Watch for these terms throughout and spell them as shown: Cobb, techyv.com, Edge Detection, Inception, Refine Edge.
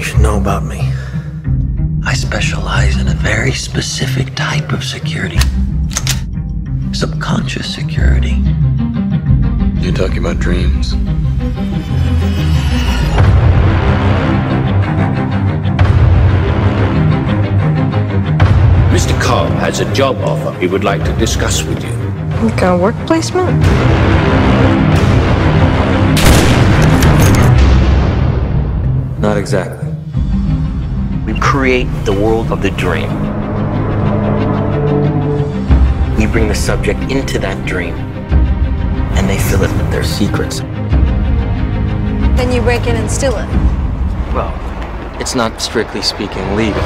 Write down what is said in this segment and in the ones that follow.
you should know about me. I specialize in a very specific type of security. Subconscious security. You're talking about dreams. Mr. Cobb has a job offer he would like to discuss with you. Like a work placement? Not exactly. We create the world of the dream. We bring the subject into that dream, and they fill it with their secrets. Then you break in and steal it. Well, it's not strictly speaking legal.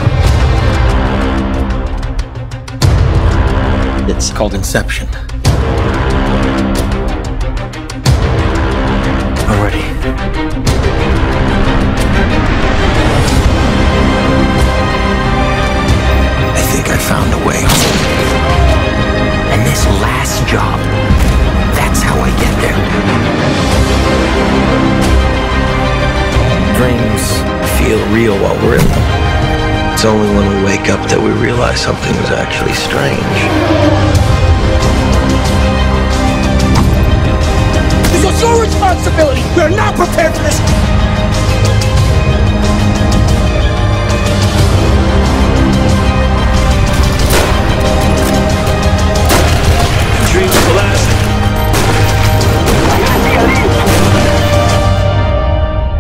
It's called Inception. Found a way home. And this last job, that's how I get there. Dreams feel real while we're in them. It's only when we wake up that we realize something is actually strange. This is your responsibility. We are not prepared for this.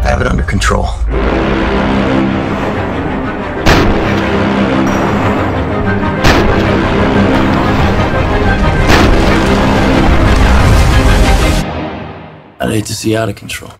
Have it under control. I hate to see out of control.